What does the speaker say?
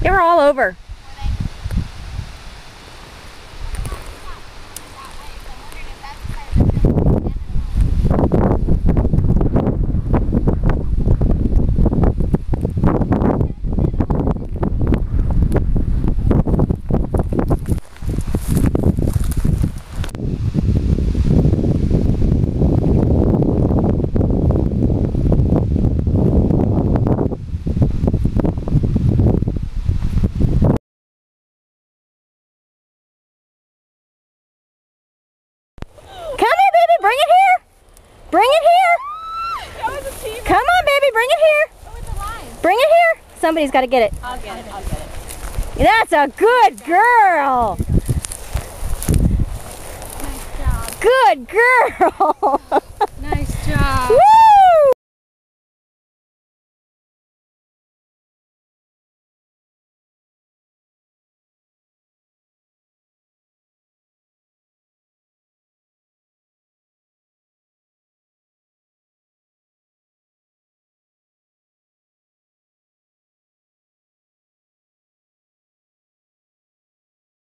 They were all over. Bring it here! Bring it here! Come on, baby, bring it here! Oh, it's a line. Bring it here! Somebody's got to get it. I'll get it, I'll get it. That's a good girl! Nice job. Good girl!